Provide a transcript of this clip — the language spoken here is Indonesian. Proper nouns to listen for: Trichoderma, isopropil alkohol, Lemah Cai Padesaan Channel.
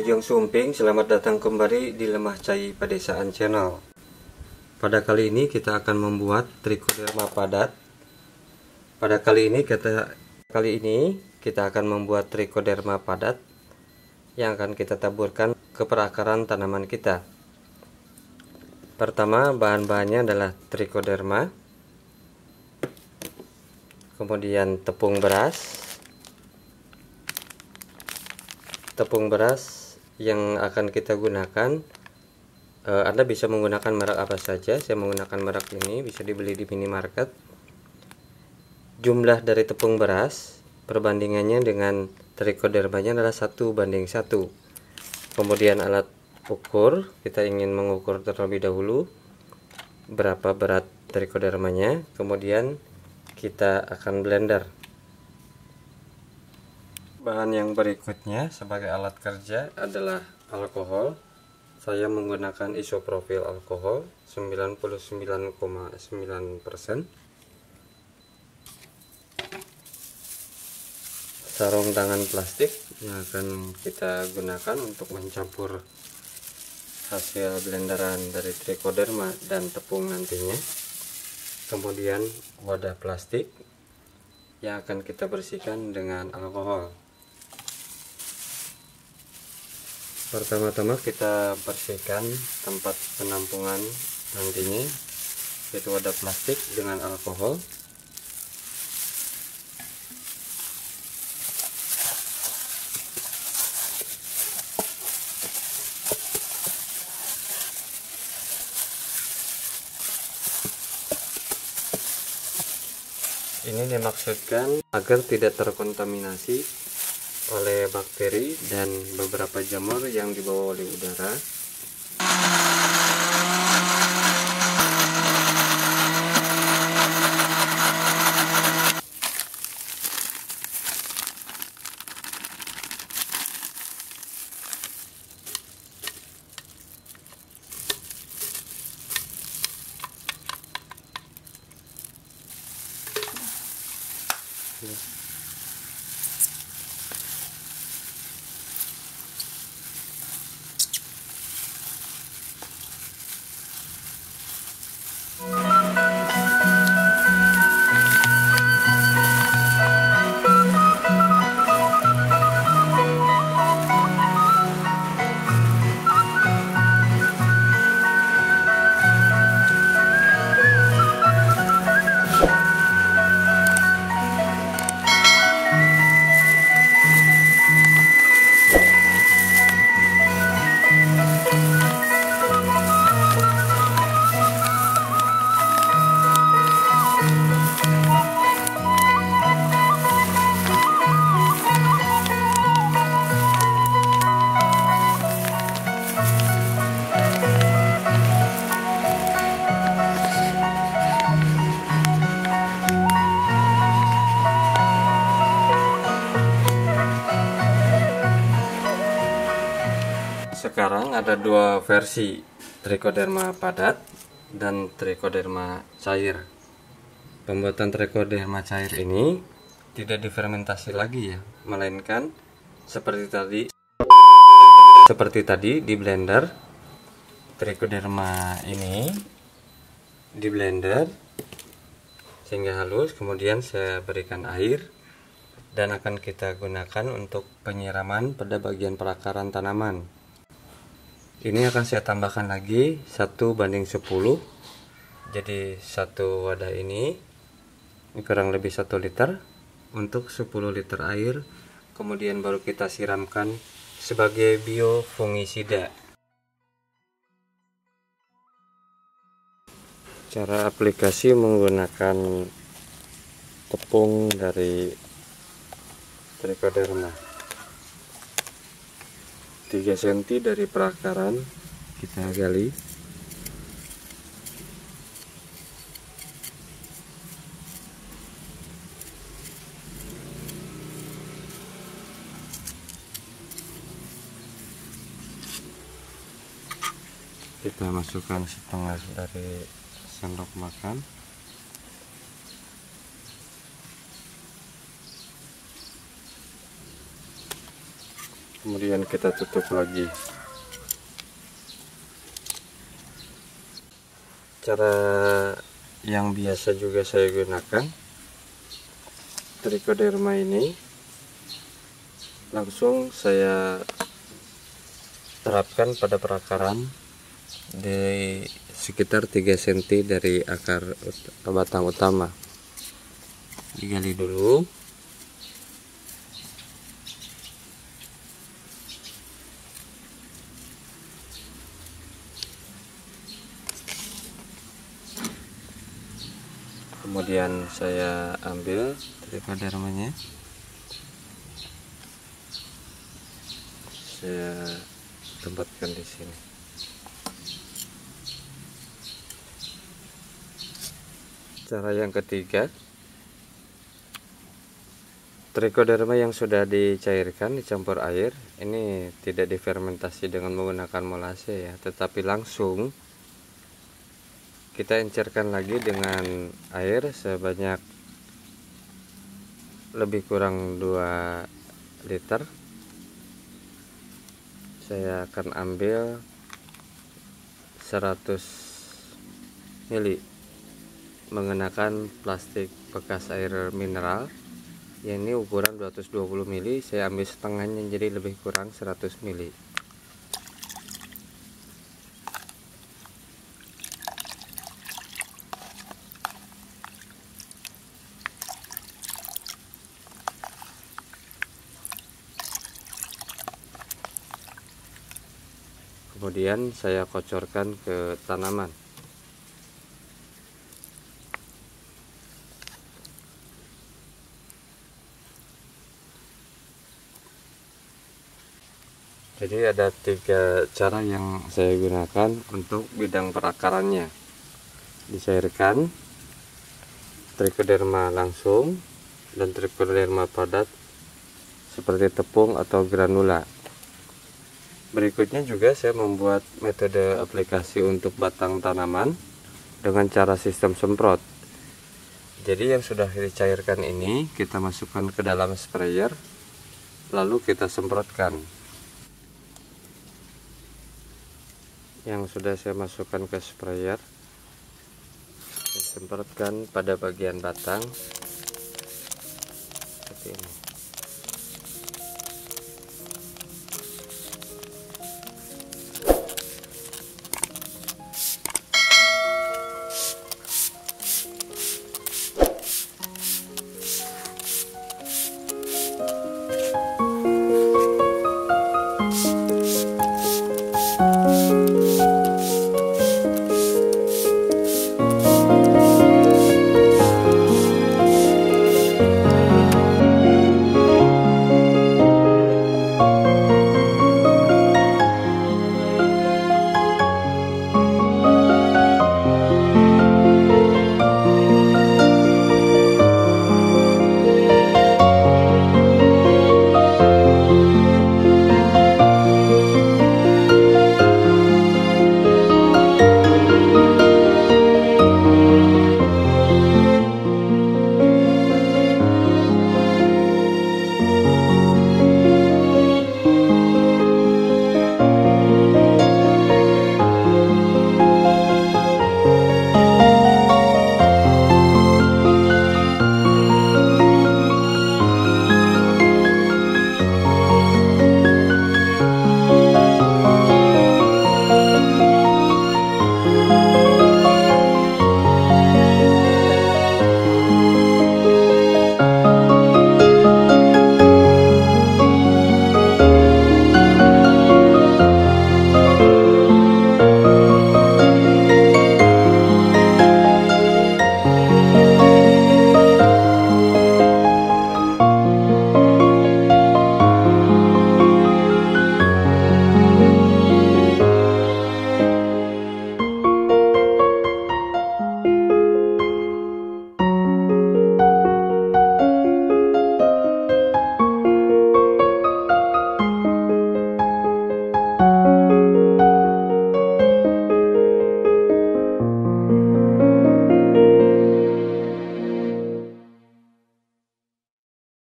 Wilujeng Sumping, selamat datang kembali di Lemah Cai Padesaan Channel. Pada kali ini kita akan membuat trichoderma padat. Pada kali ini kita akan membuat trichoderma padat yang akan kita taburkan ke perakaran tanaman kita. Pertama, bahan-bahannya adalah trichoderma, kemudian tepung beras yang akan kita gunakan. Anda bisa menggunakan merek apa saja. Saya menggunakan merek ini, bisa dibeli di minimarket. Jumlah dari tepung beras perbandingannya dengan trichodermanya adalah 1:1. Kemudian alat ukur, kita ingin mengukur terlebih dahulu berapa berat trichodermanya, kemudian kita akan blender. Bahan yang berikutnya sebagai alat kerja adalah alkohol. Saya menggunakan isopropil alkohol 99,9%. Sarung tangan plastik yang akan kita gunakan untuk mencampur hasil blenderan dari trichoderma dan tepung nantinya. Kemudian wadah plastik yang akan kita bersihkan dengan alkohol. Pertama-tama kita bersihkan tempat penampungan nantinya, yaitu wadah plastik, dengan alkohol. Ini dimaksudkan agar tidak terkontaminasi oleh bakteri dan beberapa jamur yang dibawa oleh udara. Sekarang ada dua versi, trichoderma padat dan trichoderma cair. Pembuatan trichoderma cair ini tidak difermentasi lagi ya, melainkan seperti tadi di blender. Trichoderma ini di blender sehingga halus, kemudian saya berikan air dan akan kita gunakan untuk penyiraman pada bagian perakaran tanaman. Ini akan saya tambahkan lagi 1:10. Jadi satu wadah ini kurang lebih 1 liter untuk 10 liter air. Kemudian baru kita siramkan sebagai biofungisida. Cara aplikasi menggunakan tepung dari trichoderma. 3 cm dari perakaran kita gali. Kita masukkan setengah dari sendok makan. kemudian kita tutup lagi. Cara yang biasa juga saya gunakan, Trichoderma ini langsung saya terapkan pada perakaran di sekitar 3 cm dari akar batang utama. Digali dulu. Kemudian saya ambil trichodermanya. Saya tempatkan di sini. Cara yang ketiga, trichoderma yang sudah dicairkan, dicampur air, ini tidak difermentasi dengan menggunakan molase ya, tetapi langsung kita encerkan lagi dengan air sebanyak lebih kurang 2 liter. Saya akan ambil 100 ml menggunakan plastik bekas air mineral. Yang ini ukuran 220 ml, saya ambil setengahnya jadi lebih kurang 100 ml. Kemudian saya kocorkan ke tanaman. Jadi ada 3 cara yang saya gunakan untuk bidang perakarannya. Dicairkan, trichoderma langsung, dan trichoderma padat seperti tepung atau granula. Berikutnya juga saya membuat metode aplikasi untuk batang tanaman dengan cara sistem semprot. Jadi yang sudah dicairkan ini kita masukkan ke dalam sprayer, lalu kita semprotkan. Yang sudah saya masukkan ke sprayer, saya semprotkan pada bagian batang.